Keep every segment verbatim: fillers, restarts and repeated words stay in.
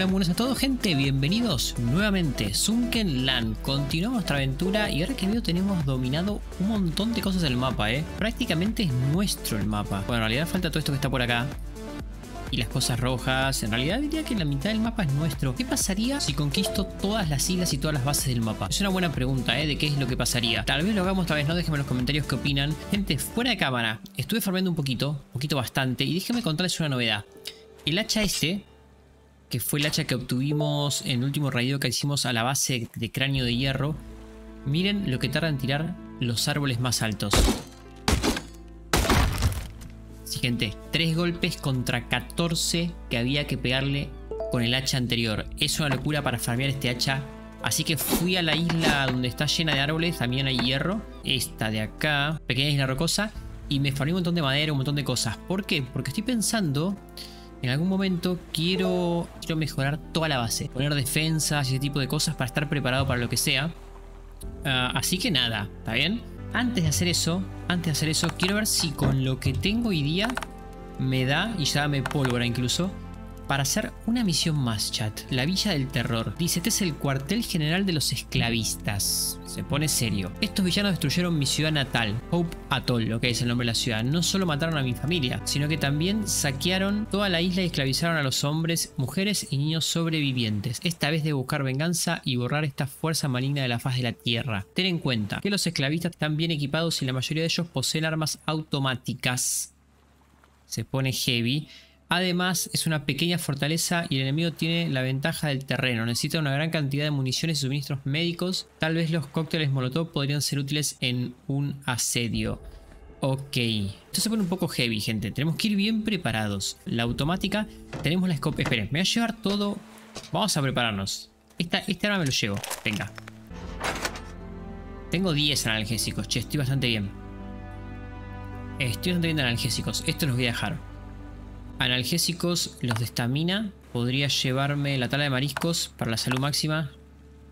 Hola, buenas a todos, gente. Bienvenidos nuevamente. Sunkenland. Continuamos nuestra aventura y ahora que veo tenemos dominado un montón de cosas del mapa, ¿eh? Prácticamente es nuestro el mapa. Bueno, en realidad falta todo esto que está por acá. Y las cosas rojas. En realidad diría que la mitad del mapa es nuestro. ¿Qué pasaría si conquisto todas las islas y todas las bases del mapa? Es una buena pregunta, ¿eh? De qué es lo que pasaría. Tal vez lo hagamos, tal vez no. Déjenme en los comentarios qué opinan. Gente, fuera de cámara. Estuve farmeando un poquito. Un poquito bastante. Y déjenme contarles una novedad. El hacha este, que fue el hacha que obtuvimos en el último raideo que hicimos a la base de cráneo de hierro. Miren lo que tarda en tirar los árboles más altos. Sí, gente, tres golpes contra catorce que había que pegarle con el hacha anterior. Es una locura para farmear este hacha. Así que fui a la isla donde está llena de árboles, también hay hierro. Esta de acá, pequeña isla rocosa. Y me farmeé un montón de madera, un montón de cosas. ¿Por qué? Porque estoy pensando... En algún momento quiero, quiero mejorar toda la base. Poner defensas y ese tipo de cosas para estar preparado para lo que sea. Uh, así que nada, ¿está bien? Antes de hacer eso, antes de hacer eso, quiero ver si con lo que tengo hoy día me da, y ya me pólvora incluso, para hacer una misión más, chat. La Villa del Terror. Dice, este es el cuartel general de los esclavistas. Se pone serio. Estos villanos destruyeron mi ciudad natal, Hope Atoll, lo que es el nombre de la ciudad. No solo mataron a mi familia, sino que también saquearon toda la isla y esclavizaron a los hombres, mujeres y niños sobrevivientes. Esta vez de buscar venganza y borrar esta fuerza maligna de la faz de la tierra. Ten en cuenta que los esclavistas están bien equipados y la mayoría de ellos poseen armas automáticas. Se pone heavy. Además, es una pequeña fortaleza y el enemigo tiene la ventaja del terreno. Necesita una gran cantidad de municiones y suministros médicos. Tal vez los cócteles molotov podrían ser útiles en un asedio. Ok. Esto se pone un poco heavy, gente. Tenemos que ir bien preparados. La automática. Tenemos la escopeta. Esperen, me voy a llevar todo. Vamos a prepararnos. Esta, esta arma me lo llevo. Venga. Tengo diez analgésicos. Che, estoy bastante bien. Estoy bastante bien de analgésicos. Esto los voy a dejar. Analgésicos, los de estamina. Podría llevarme la tala de mariscos para la salud máxima.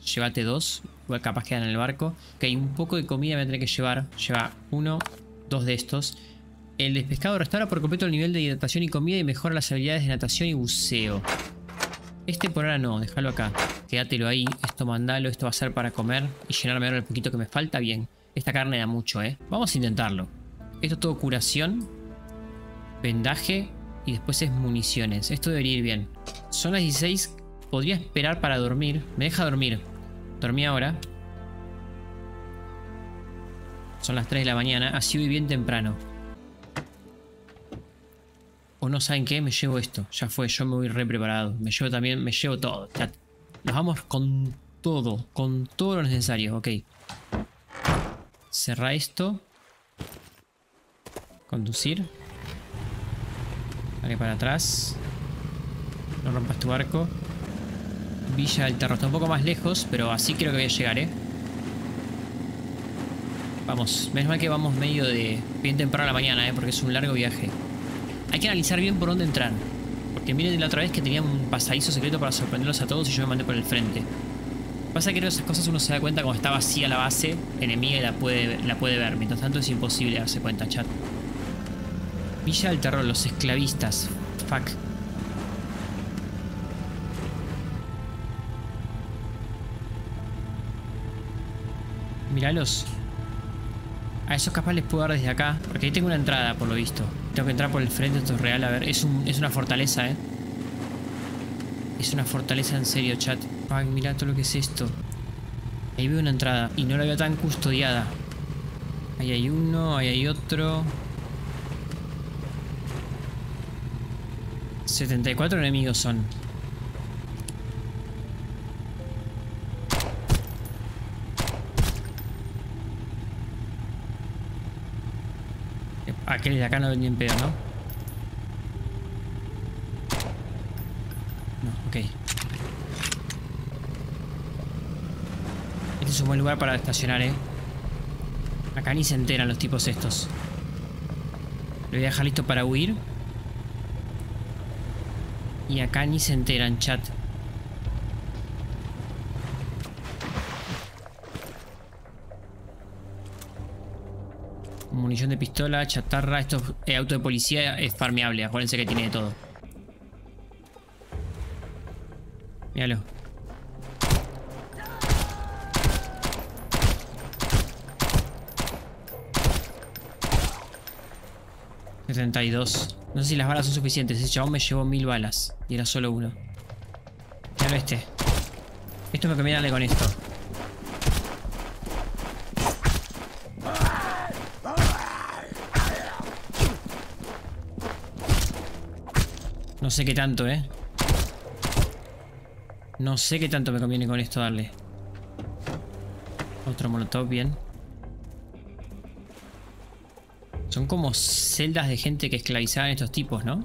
Llévate dos. Igual capaz quedan en el barco. Ok, un poco de comida me voy a tener que llevar. Lleva uno, dos de estos. El de pescado restaura por completo el nivel de hidratación y comida y mejora las habilidades de natación y buceo. Este por ahora no, déjalo acá. Quédatelo ahí. Esto mandalo, esto va a ser para comer y llenarme ahora el poquito que me falta. Bien, esta carne da mucho, ¿eh? Vamos a intentarlo. Esto es todo curación. Vendaje. Y después es municiones. Esto debería ir bien. Son las dieciséis. Podría esperar para dormir. Me deja dormir. Dormí ahora. Son las tres de la mañana. Así voy bien temprano. O no saben qué. Me llevo esto. Ya fue. Yo me voy re preparado. Me llevo también. Me llevo todo. Chat. Nos vamos con todo. Con todo lo necesario. Ok. Cerra esto. Conducir. Dale para atrás. No rompas tu barco. Villa del Terror. Está un poco más lejos, pero así creo que voy a llegar, ¿eh? Vamos. Menos mal que vamos medio de... bien temprano a la mañana, ¿eh? Porque es un largo viaje. Hay que analizar bien por dónde entrar. Porque miren la otra vez que tenían un pasadizo secreto para sorprenderlos a todos y yo me mandé por el frente. Pasa que esas cosas uno se da cuenta cuando está vacía la base enemiga y la puede, la puede ver. Mientras tanto es imposible darse cuenta, chat. Villa del Terror, los esclavistas. Fuck. Míralos. A esos capaz les puedo dar desde acá. Porque ahí tengo una entrada, por lo visto. Tengo que entrar por el frente, esto es real. A ver, es, un, es una fortaleza, eh. Es una fortaleza en serio, chat. Fuck, mirá todo lo que es esto. Ahí veo una entrada. Y no la veo tan custodiada. Ahí hay uno, ahí hay otro... setenta y cuatro enemigos son. Aquel de acá no venía en pedo, ¿no? No, ok. Este es un buen lugar para estacionar, ¿eh? Acá ni se enteran los tipos estos. Lo voy a dejar listo para huir. Y acá ni se enteran, chat. Munición de pistola, chatarra. Esto es auto de policía, es farmeable. Acuérdense que tiene de todo. Míralo. setenta y dos. No sé si las balas son suficientes. Ese chabón me llevó mil balas. Y era solo uno. Míralo este. Esto es lo que me darle con esto. No sé qué tanto, eh. No sé qué tanto me conviene con esto darle. Otro molotov, bien. Son como celdas de gente que esclavizaban estos tipos, ¿no?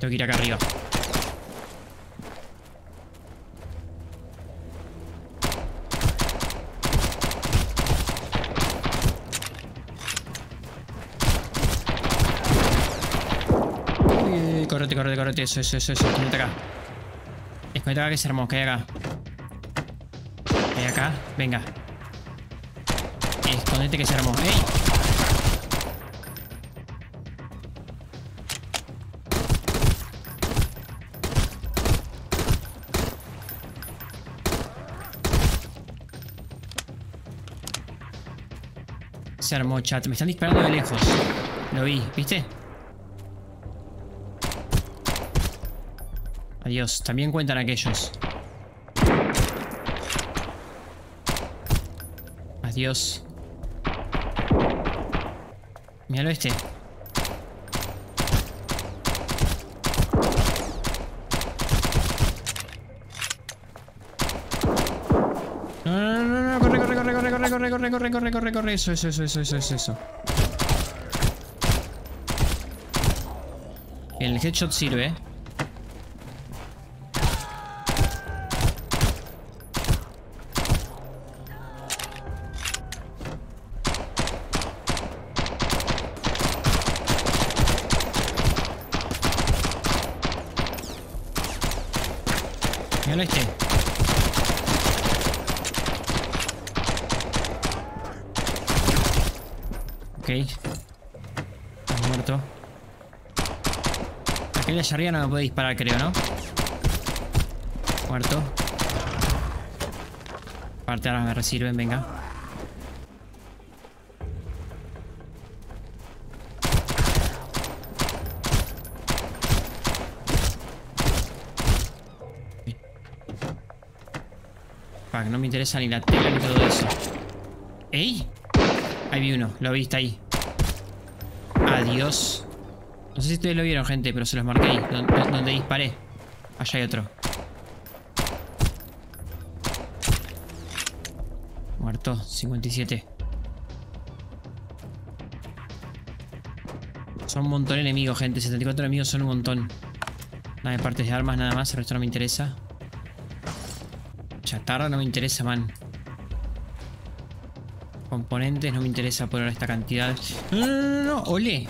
Tengo que ir acá arriba. Correte, correte, correte, eso, eso, eso, eso, escondete acá. Escondete acá que se armó, que hay acá. Que hay acá, venga. Escondete que se armó, ¡ey! Se armó, chat, me están disparando de lejos. Lo vi, ¿viste? Dios, también cuentan aquellos. Adiós. Míralo este. No, no, no, no, corre, corre, corre, corre, corre, corre, corre, corre, corre, corre, corre, eso, eso, eso, eso, eso, eso. El headshot sirve. Este. Ok. Estás muerto. Aquel de allá arriba no me puede disparar, creo, ¿no? Muerto. Aparte ahora me resirven, venga. No me interesa ni la tela ni todo eso. ¿Ey? Ahí vi uno, lo vi, está ahí. Adiós. No sé si ustedes lo vieron, gente, pero se los marqué ahí. Donde, donde disparé. Allá hay otro. Muerto, cincuenta y siete. Son un montón de enemigos, gente. setenta y cuatro enemigos son un montón. Nada de partes de armas, nada más. El resto no me interesa. Chatarra no me interesa, man. Componentes no me interesa por ahora esta cantidad. No, no, no, no, ole.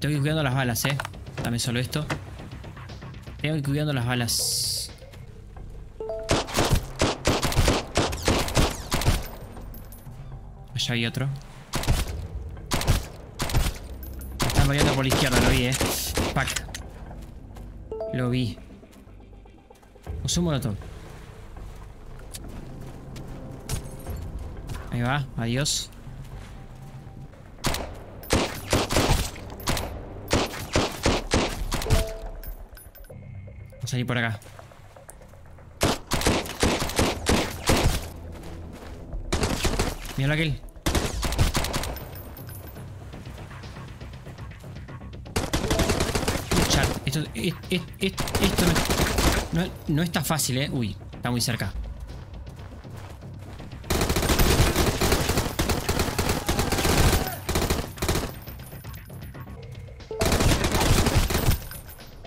Tengo que ir cuidando las balas, eh. Dame solo esto. Tengo que ir cuidando las balas. Allá hay otro. Están variando por la izquierda, lo vi, eh. Pack. Lo vi. Uso un molotov. Ahí va, adiós. Vamos a salir por acá. Míralo aquel. Esto, es, es, es, esto no, no, no está fácil, eh. Uy, está muy cerca.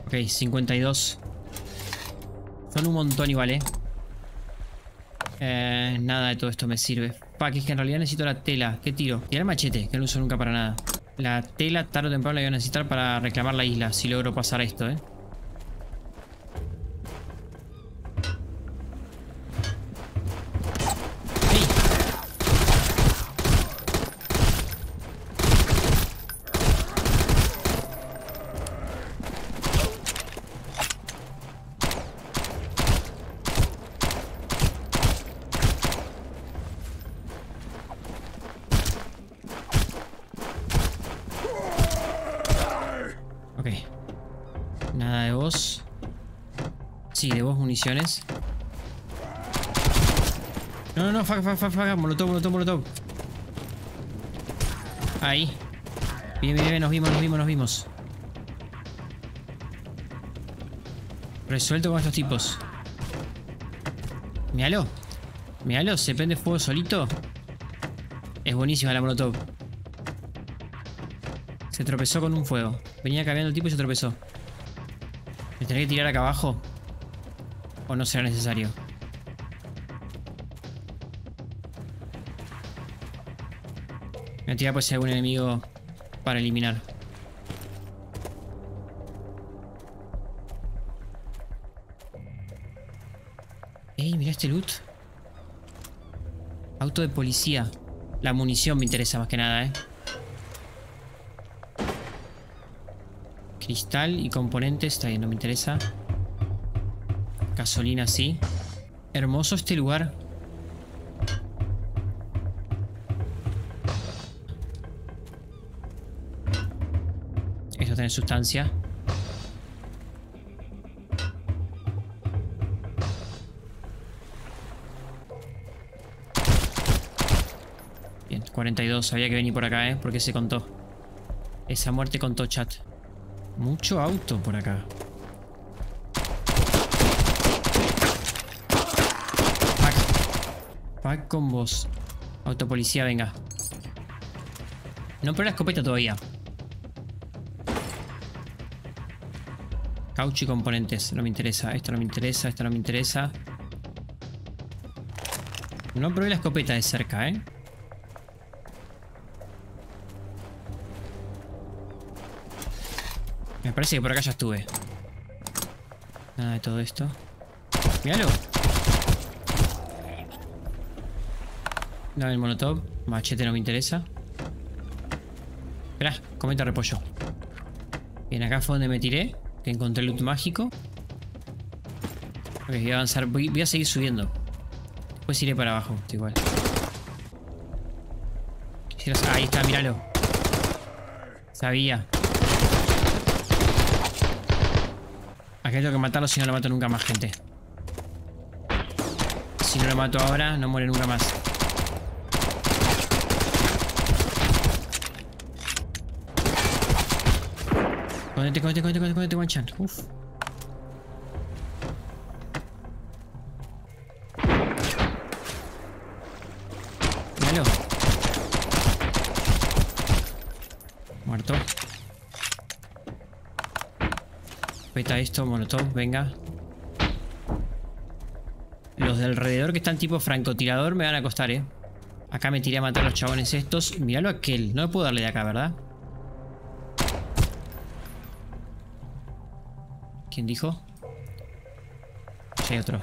Ok, cincuenta y dos. Son un montón igual, eh. eh nada de todo esto me sirve. Pa, que es que en realidad necesito la tela. ¿Qué tiro? Tirar el machete, que no uso nunca para nada. La tela tarde o temprano la voy a necesitar para reclamar la isla, si logro pasar esto, ¿eh? Ok. Nada de vos. Sí, de vos municiones. No, no, no, fuck, fuck, fuck, fuck. Molotov, molotov, molotov. Ahí. Bien, bien, bien, nos vimos, nos vimos, nos vimos. Resuelto con estos tipos. Míralo. Míralo, se prende fuego solito. Es buenísima la molotov. Se tropezó con un fuego. Venía cambiando el tipo y se tropezó. ¿Me tendré que tirar acá abajo? ¿O no será necesario? Me voy a tirar por si hay algún enemigo para eliminar. Ey, mirá este loot. Auto de policía. La munición me interesa más que nada, eh. Cristal y componentes, está bien, no me interesa. Gasolina, sí. Hermoso este lugar. Esto tiene sustancia. Bien, cuarenta y dos. Sabía que venía por acá, ¿eh? Porque se contó. Esa muerte contó, chat. Mucho auto por acá. Pack con vos. Autopolicía, venga. No, pero la escopeta todavía. Caucho y componentes. No me interesa. Esto no me interesa. Esto no me interesa. No probé la escopeta de cerca, ¿eh? Me parece que por acá ya estuve. Nada de todo esto. Míralo. Dame el molotov. Machete no me interesa. Esperá, cometa repollo. Bien, acá fue donde me tiré. Que encontré el loot mágico. Ok, voy a avanzar. Voy, voy a seguir subiendo. Después iré para abajo. Estoy igual. Quisieras... Ahí está, míralo. Sabía. Acá tengo que matarlo, si no lo mato nunca más, gente. Si no lo mato ahora, no muere nunca más. Cóndete, cóndete, cóndete, cóndete, cóndete, guanchan. Uf. Míralo. Muerto. Peta esto, molotov, venga. Los de alrededor que están tipo francotirador me van a costar, eh. Acá me tiré a matar a los chabones estos. Míralo aquel. No puedo darle de acá, ¿verdad? ¿Quién dijo? Hay otro.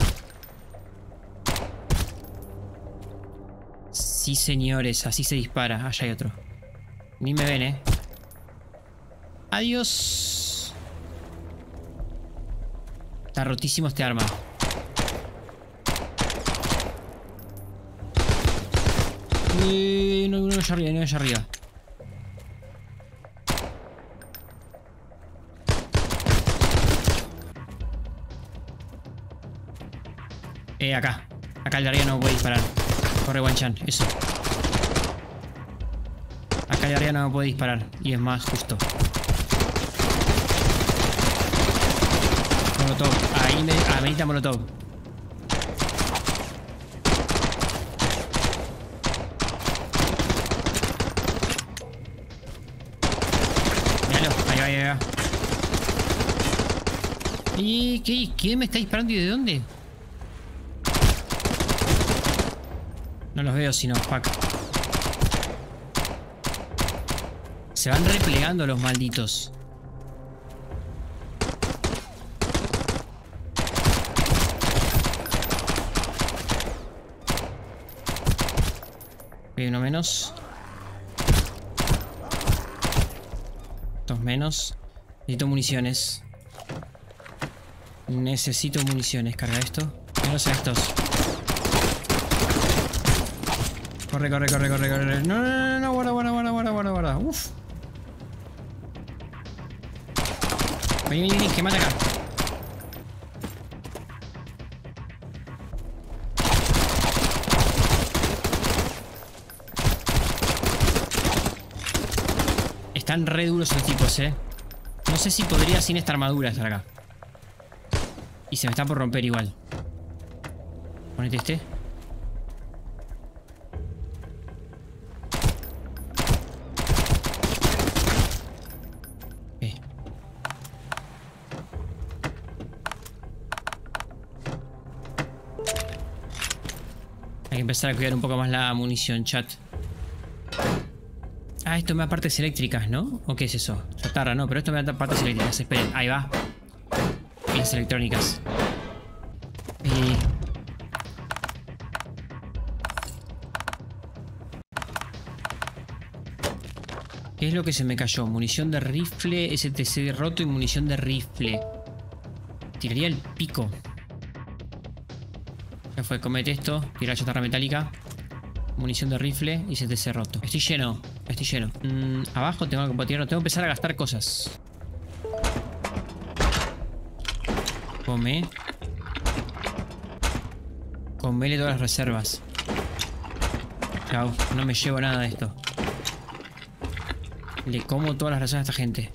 Sí, señores, así se dispara. Allá hay otro. Ni me ven, eh. Adiós. Está rotísimo este arma. Uy, no, no, allá arriba, no, allá arriba. Eh, acá. Acá el de arriba no puede disparar. Corre, guanchan. Eso. Acá el de arriba no puede disparar. Y es más justo. Molotov. Ahí me... Ah, me necesita molotov. Míralo. Ahí va, ahí va. ¿Y qué? ¿Quién me está disparando y de dónde? No los veo, sino pack. Se van replegando los malditos. Ok, uno menos. Dos menos. Necesito municiones. Necesito municiones. Carga esto. Menos a estos. Corre, corre, corre, corre, corre. No, no, no, no, guarda, guarda, guarda, guarda, guarda. Uf. Vení, vení, que me atacan. Están re duros los tipos, eh. No sé si podría sin esta armadura estar acá. Y se me está por romper igual. Ponete este. Okay. Hay que empezar a cuidar un poco más la munición, chat. Ah, esto me da partes eléctricas, ¿no? ¿O qué es eso? Chatarra, no, pero esto me da partes eléctricas. Esperen, ahí va. Piezas electrónicas. Eh. ¿Qué es lo que se me cayó? Munición de rifle, S T C roto y munición de rifle. Tiraría el pico. Ya fue, comete esto. Tira la chatarra metálica. Munición de rifle y S T C roto. Estoy lleno. Estoy lleno. Mm, abajo tengo algo para tirar. Tengo que empezar a gastar cosas. Come. Comele todas las reservas. Chao. No me llevo nada de esto. Le como todas las reservas a esta gente.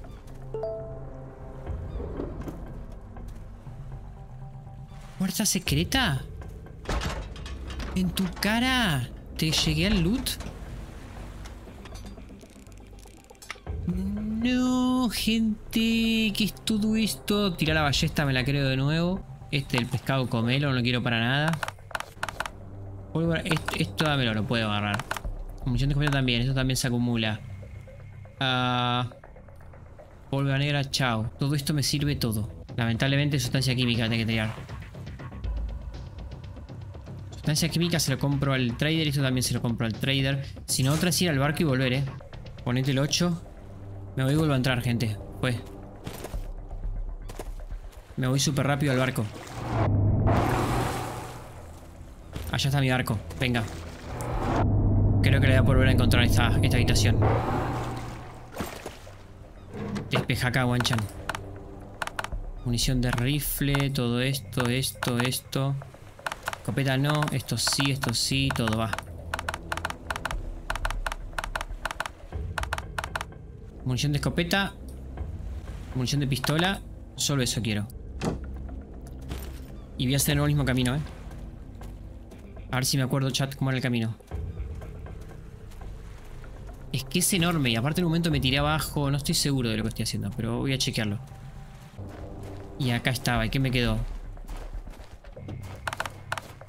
¿Puerta secreta? ¿En tu cara? ¿Te llegué al loot? No, gente, ¿qué es todo esto? Tirar la ballesta, me la creo de nuevo. Este, el pescado, comelo, no lo quiero para nada. Este, esto dámelo, lo puedo agarrar. Munición de comelo también, esto también se acumula. Uh, Polvo negra, chao. Todo esto me sirve todo. Lamentablemente, sustancia química tengo que tirar. Sustancia química se lo compro al trader, esto también se lo compro al trader. Si no, otra es ir al barco y volver, eh. Ponete el ocho. Me voy y vuelvo a entrar, gente. Pues. Me voy súper rápido al barco. Allá está mi barco. Venga. Creo que le voy a volver a encontrar esta, esta habitación. Despeja acá, guanchan. Munición de rifle, todo esto, esto, esto. Escopeta no, esto sí, esto sí, todo va. Munición de escopeta. Munición de pistola. Solo eso quiero. Y voy a hacer el mismo camino, eh. A ver si me acuerdo, chat, cómo era el camino. Es que es enorme. Y aparte en un momento me tiré abajo. No estoy seguro de lo que estoy haciendo, pero voy a chequearlo. Y acá estaba. ¿Y qué me quedó?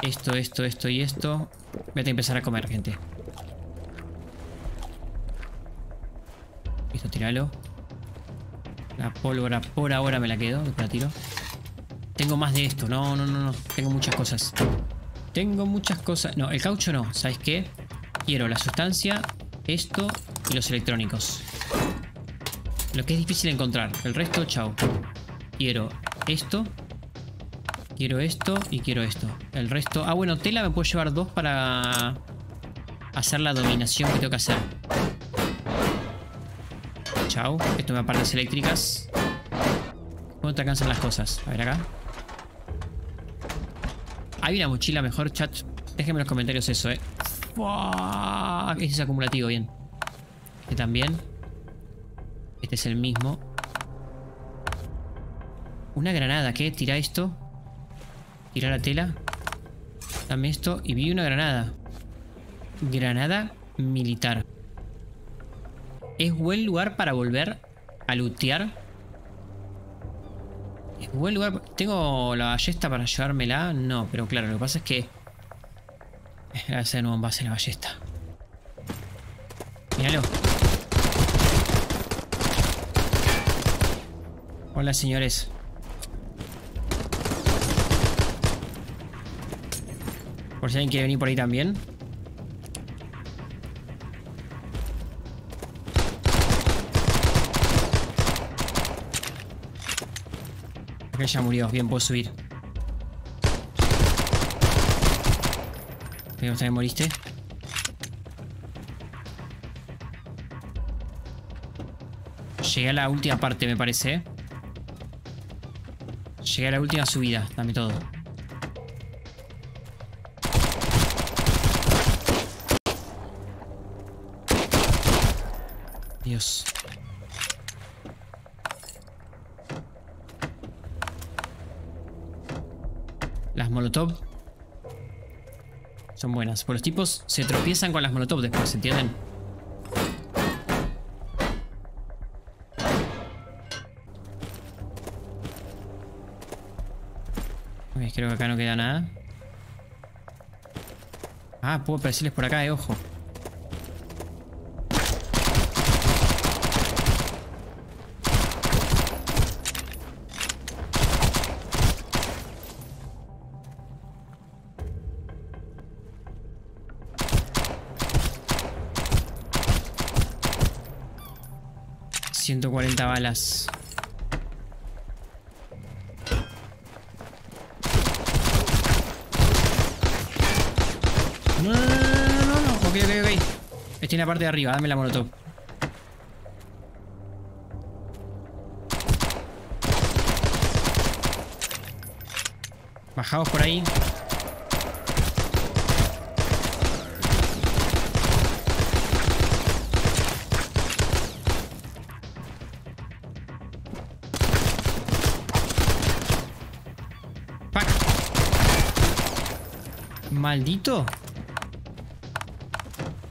Esto, esto, esto y esto. Voy a empezar a comer, gente. Esto tiralo. La pólvora por ahora me la quedo. La tiro. Tengo más de esto. No, no, no, no. Tengo muchas cosas. Tengo muchas cosas. No, el caucho no. ¿Sabes qué? Quiero la sustancia, esto y los electrónicos. Lo que es difícil encontrar. El resto, chao. Quiero esto. Quiero esto y quiero esto. El resto... Ah, bueno, tela me puedo llevar dos para hacer la dominación que tengo que hacer. Chau. Esto me da partes eléctricas. ¿Cómo te alcanzan las cosas? A ver acá. Hay una mochila mejor, chat. Déjenme en los comentarios eso, eh. Fuck. Ese es acumulativo, bien. Este también. Este es el mismo. Una granada, ¿qué? Tira esto. Tira la tela. Dame esto. Y vi una granada. Granada militar. ¿Es buen lugar para volver a lootear? ¿Es buen lugar? ¿Tengo la ballesta para llevármela? No, pero claro, lo que pasa es que... Voy a hacer de nuevo un base en la ballesta. Míralo. Hola, señores. Por si alguien quiere venir por ahí también. Aquel ya murió. Bien, puedo subir. Veo que también moriste. Llegué a la última parte, me parece. Llegué a la última subida. Dame todo. Dios. Las molotov son buenas. Por los tipos se tropiezan con las molotov después, ¿entienden? Ok, creo que acá no queda nada. Ah, puedo aparecerles por acá, eh, ojo. ciento cuarenta balas. No, no, no, no, no. Ok, ok, ok. Estoy en la parte de arriba. Dame la molotov. Bajamos por ahí. Maldito.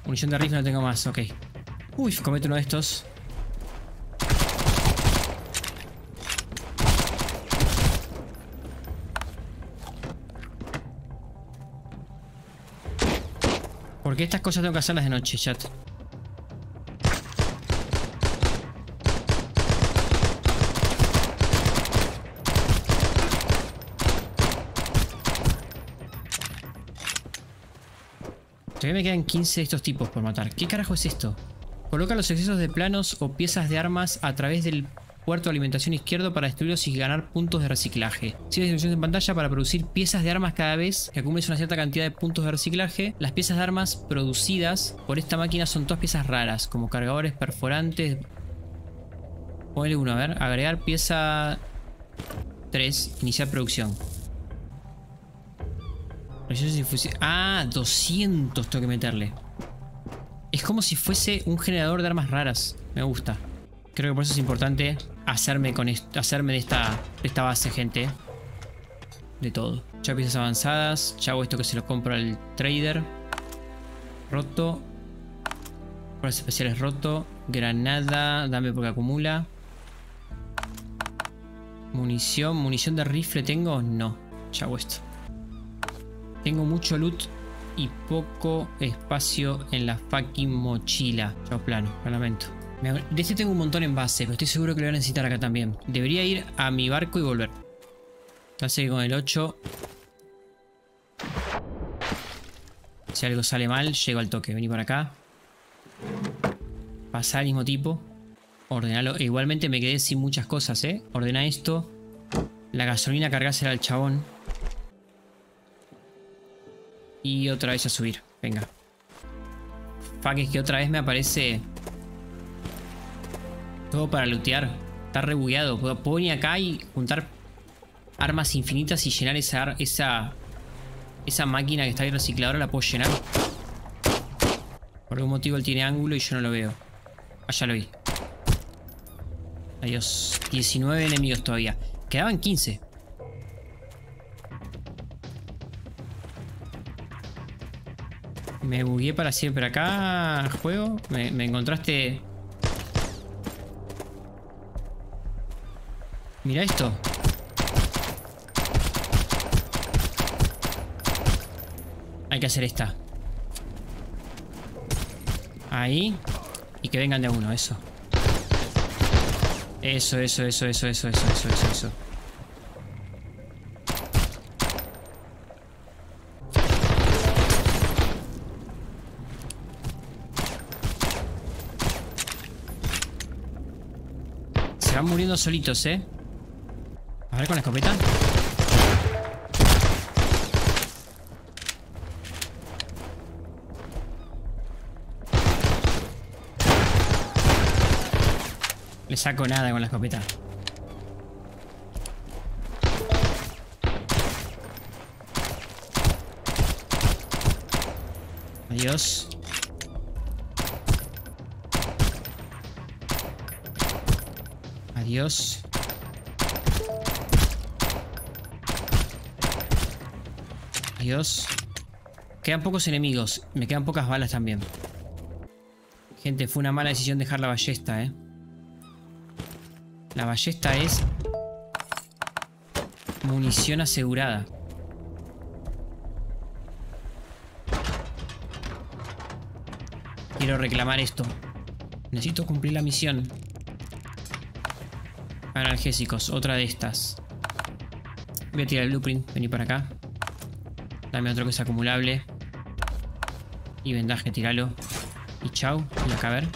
Munición de rifle no tengo más, ok. Uy, cometo uno de estos. Porque estas cosas tengo que hacerlas de noche, chat. Todavía me quedan quince de estos tipos por matar. ¿Qué carajo es esto? Coloca los excesos de planos o piezas de armas a través del puerto de alimentación izquierdo para destruirlos y ganar puntos de reciclaje. Sirve de instrucciones en pantalla para producir piezas de armas cada vez que acumules una cierta cantidad de puntos de reciclaje. Las piezas de armas producidas por esta máquina son todas piezas raras, como cargadores, perforantes. Ponle uno, a ver. Agregar pieza tres. Iniciar producción. Ah, doscientos tengo que meterle. Es como si fuese un generador de armas raras. Me gusta. Creo que por eso es importante hacerme, con hacerme de, esta, de esta base, gente. De todo. Ya piezas avanzadas. Ya hago esto que se lo compro al trader. Roto. Fuerzas especiales roto. Granada. Dame porque acumula. Munición. ¿Munición de rifle tengo? No. Ya hago esto. Tengo mucho loot y poco espacio en la fucking mochila. Chao plano, lo lamento. De este tengo un montón en base, pero estoy seguro que lo voy a necesitar acá también. Debería ir a mi barco y volver. Así que con el ocho... Si algo sale mal, llego al toque. Vení por acá. Pasá al mismo tipo. Ordenalo. E igualmente me quedé sin muchas cosas, ¿eh? Ordena esto. La gasolina cargásela al chabón. Y otra vez a subir. Venga. Fuck, es que otra vez me aparece... Todo para lootear. Está re bugueado. Puedo venir acá y juntar armas infinitas y llenar esa... Esa, esa máquina que está ahí recicladora la puedo llenar. Por algún motivo él tiene ángulo y yo no lo veo. Allá lo vi. Adiós. diecinueve enemigos todavía. Quedaban quince. Me bugué para siempre acá, juego. Me, me encontraste. Mira esto. Hay que hacer esta. Ahí. Y que vengan de uno, eso. Eso, eso, eso, eso, eso, eso, eso, eso, eso. Están muriendo solitos, eh. A ver con la escopeta. Le saco nada con la escopeta. Adiós. Adiós. Adiós. Quedan pocos enemigos. Me quedan pocas balas también. Gente, fue una mala decisión dejar la ballesta, eh. La ballesta es munición asegurada. Quiero reclamar esto. Necesito cumplir la misión. Analgésicos, otra de estas. Voy a tirar el blueprint, vení para acá. Dame otro que es acumulable. Y vendaje, tiralo. Y chau, y acá a ver.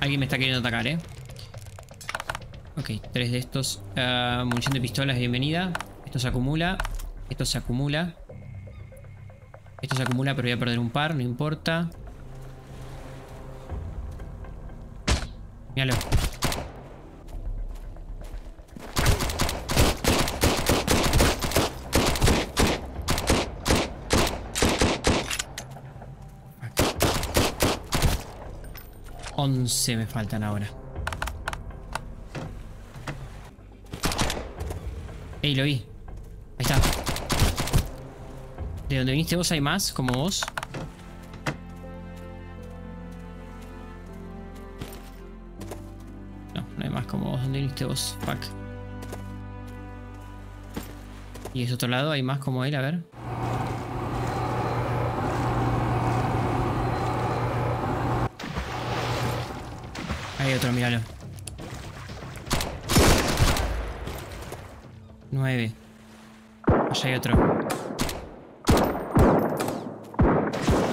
Alguien me está queriendo atacar, eh. Ok, tres de estos. Uh, munición de pistolas, bienvenida. Esto se acumula. Esto se acumula. Esto se acumula, pero voy a perder un par, no importa. Míralo. once me faltan ahora. Ey, lo vi. Ahí está. ¿De dónde viniste vos hay más? ¿Como vos? No, no hay más como vos. ¿Dónde viniste vos? Fuck. Y de ese otro lado hay más como él, a ver. Hay otro, míralo. nueve. Allá hay otro.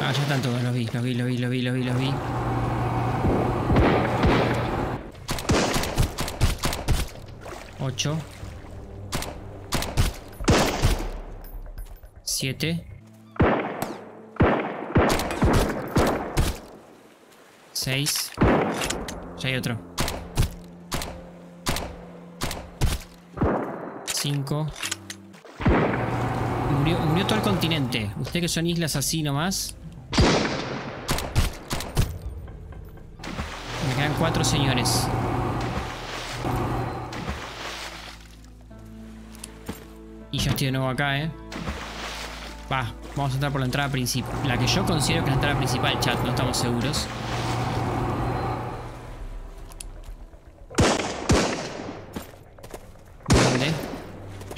Ah, ya están todos, los vi, los vi, los vi, los vi, los vi, los vi. ocho. siete. seis. Ya hay otro. cinco. Murió, murió todo el continente. Usted que son islas así nomás. Me quedan cuatro señores. Y yo estoy de nuevo acá, eh. Va, vamos a entrar por la entrada principal. La que yo considero que es la entrada principal, chat, no estamos seguros.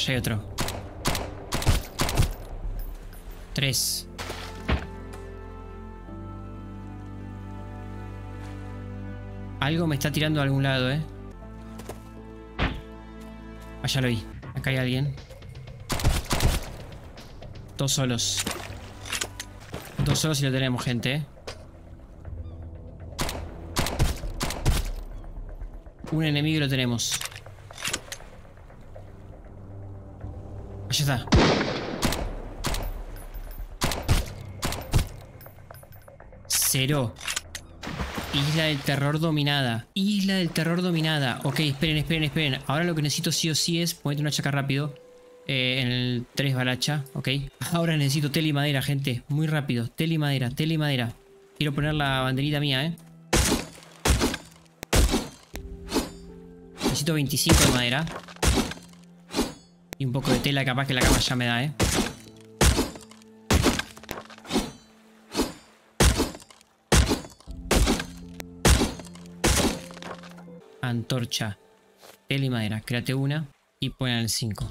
Ya hay otro. Tres. Algo me está tirando a algún lado, eh. Allá lo vi. Acá hay alguien. Dos solos. Dos solos y lo tenemos, gente, eh. Un enemigo y lo tenemos. Ya está. Cero. Isla del terror dominada. Isla del terror dominada. Ok, esperen, esperen, esperen. Ahora lo que necesito sí o sí es ponerte una chaca rápido. Eh, en el tres balacha. Ok. Ahora necesito tela y madera, gente. Muy rápido. Tela y madera, tela y madera. Quiero poner la banderita mía, eh. Necesito veinticinco de madera. Y un poco de tela, capaz que la cama ya me da, eh. Antorcha. Tela y madera. Créate una y ponen el cinco.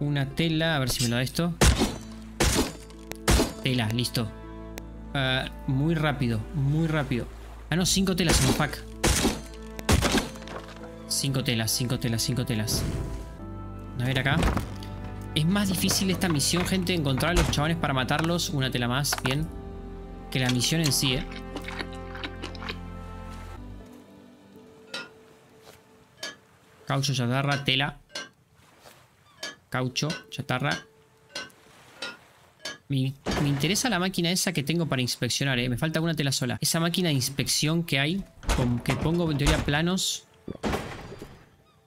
Una tela, a ver si me lo da esto. Tela, listo. Uh, muy rápido, muy rápido. Ah, no, cinco telas en un pack. cinco telas, cinco telas, cinco telas. A ver acá. Es más difícil esta misión, gente. Encontrar a los chabones para matarlos. Una tela más, bien. Que la misión en sí, eh. Caucho, chatarra, tela. Caucho, chatarra. Me, me interesa la máquina esa que tengo para inspeccionar, eh. Me falta una tela sola. Esa máquina de inspección que hay, con que pongo en teoría planos.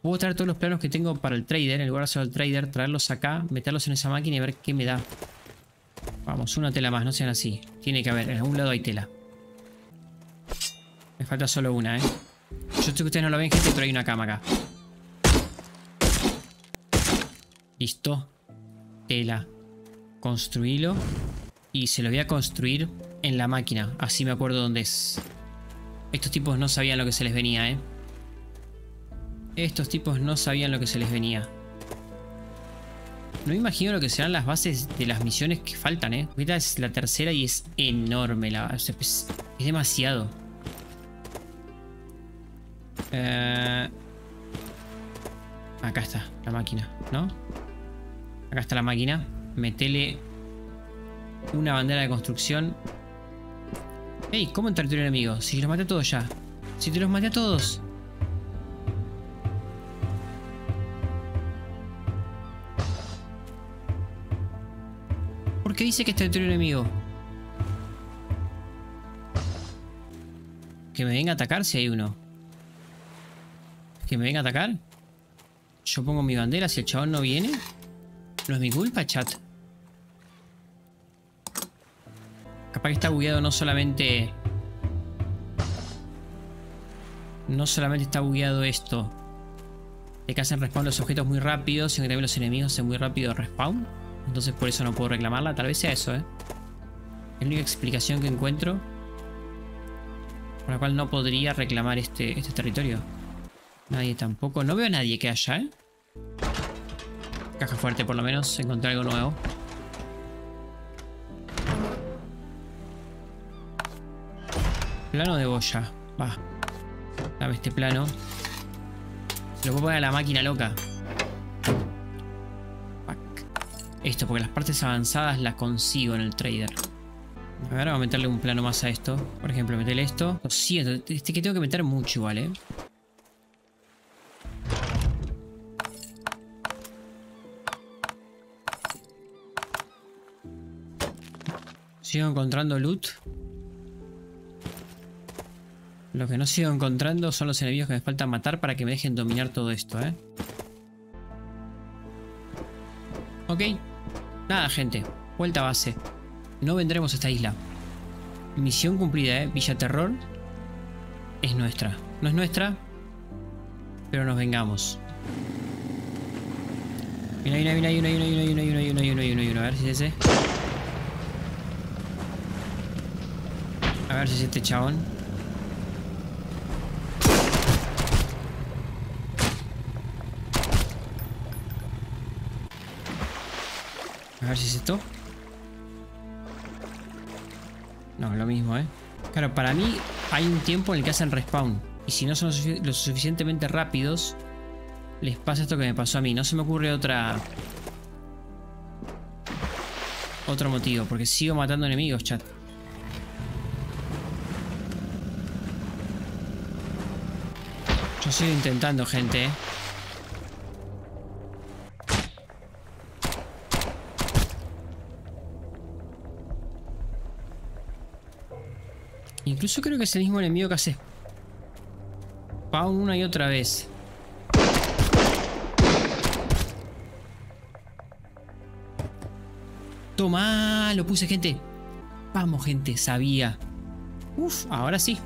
Voy a traer todos los planos que tengo para el trader. En lugar de hacer el trader, traerlos acá, meterlos en esa máquina y ver qué me da. Vamos, una tela más, no sean así. Tiene que haber, en algún lado hay tela. Me falta solo una, ¿eh? Yo sé que ustedes no lo ven, gente, pero hay una cama acá. Listo. Tela. Construílo. Y se lo voy a construir en la máquina. Así me acuerdo dónde es. Estos tipos no sabían lo que se les venía, ¿eh? Estos tipos no sabían lo que se les venía. No me imagino lo que serán las bases de las misiones que faltan, ¿eh? Esta es la tercera y es enorme. La, es, es demasiado. Eh, acá está la máquina, ¿no? Acá está la máquina. Metele una bandera de construcción. Ey, ¿cómo entrar tu enemigo? Si los maté a todos ya. Si te los maté a todos. ¿Por qué dice que es territorio enemigo? ¿Que me venga a atacar si hay uno? ¿Que me venga a atacar? Yo pongo mi bandera, si el chabón no viene. No es mi culpa, chat. Capaz que está bugueado no solamente... No solamente está bugueado esto. De que hacen respawn los objetos muy rápido, sino que también los enemigos hacen muy rápido respawn. Entonces por eso no puedo reclamarla. Tal vez sea eso, ¿eh? Es la única explicación que encuentro por la cual no podría reclamar este, este territorio. Nadie tampoco. No veo a nadie que haya, ¿eh? Caja fuerte por lo menos. Encontré algo nuevo. Plano de boya. Va. Dame este plano. Se lo puedo poner a la máquina loca. Esto, porque las partes avanzadas las consigo en el trader. A ver, vamos a meterle un plano más a esto. Por ejemplo, meterle esto. Lo siento, este que tengo que meter mucho, ¿vale? Sigo encontrando loot. Lo que no sigo encontrando son los enemigos que me falta matar para que me dejen dominar todo esto, ¿eh? Ok. Nada, gente. Vuelta a base. No vendremos a esta isla. Misión cumplida, ¿eh? Villa Terror es nuestra. No es nuestra, pero nos vengamos. Mira, mira, mira, hay uno, hay uno, hay uno, hay uno, hay uno, hay uno, hay uno, hay uno. A ver si es ese. A ver si es este chabón. A ver si es esto. No, lo mismo, ¿eh? Claro, para mí hay un tiempo en el que hacen respawn. Y si no son lo, sufic lo suficientemente rápidos, les pasa esto que me pasó a mí. No se me ocurre otra... Otro motivo. Porque sigo matando enemigos, chat. Yo sigo intentando, gente, ¿eh? Incluso creo que es el mismo enemigo que hace spawn una y otra vez. Toma, lo puse, gente. Vamos, gente, sabía. Uf, ahora sí.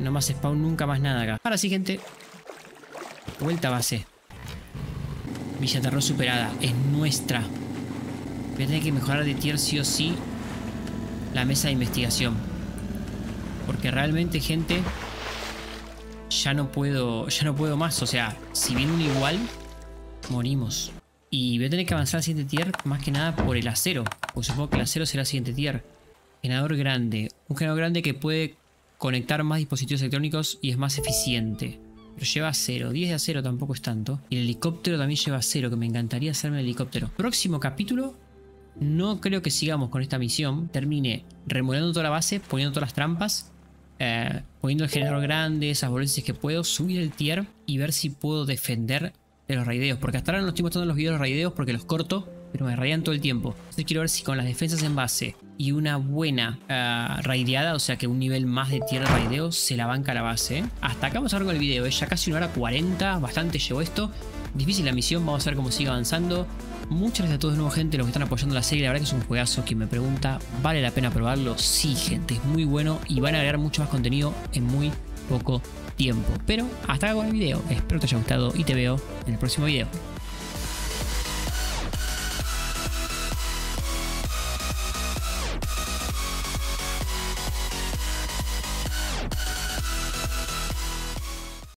No más spawn, nunca más nada acá. Ahora sí, gente. Vuelta a base. Villa Terror superada. Es nuestra. Voy a tener que mejorar de tier sí o sí la mesa de investigación. Porque realmente, gente, ya no puedo, ya no puedo más. O sea, si viene un igual, morimos. Y voy a tener que avanzar al siguiente tier, más que nada por el acero. Porque supongo que el acero será el siguiente tier. Generador grande. Un generador grande que puede conectar más dispositivos electrónicos y es más eficiente. Pero lleva acero. diez de acero tampoco es tanto. Y el helicóptero también lleva acero, que me encantaría hacerme el helicóptero. Próximo capítulo. No creo que sigamos con esta misión. Termine remolando toda la base, poniendo todas las trampas. Eh, poniendo el generador grande, esas boludeces que puedo, subir el tier y ver si puedo defender de los raideos, porque hasta ahora no estoy mostrando los videos de los raideos porque los corto pero me raidean todo el tiempo. Entonces quiero ver si con las defensas en base y una buena uh, raideada, o sea que un nivel más de tierra raideo, se la banca la base, ¿eh? Hasta acá vamos a ver con el video, ¿eh? Ya casi una hora cuarenta, bastante llevo esto. Difícil la misión, vamos a ver cómo sigue avanzando. Muchas gracias a todos de nuevo, gente, los que están apoyando la serie. La verdad que es un juegazo. Quien me pregunta, ¿vale la pena probarlo? Sí, gente, es muy bueno y van a agregar mucho más contenido en muy poco tiempo. Pero hasta acá con el video, espero te haya gustado y te veo en el próximo video.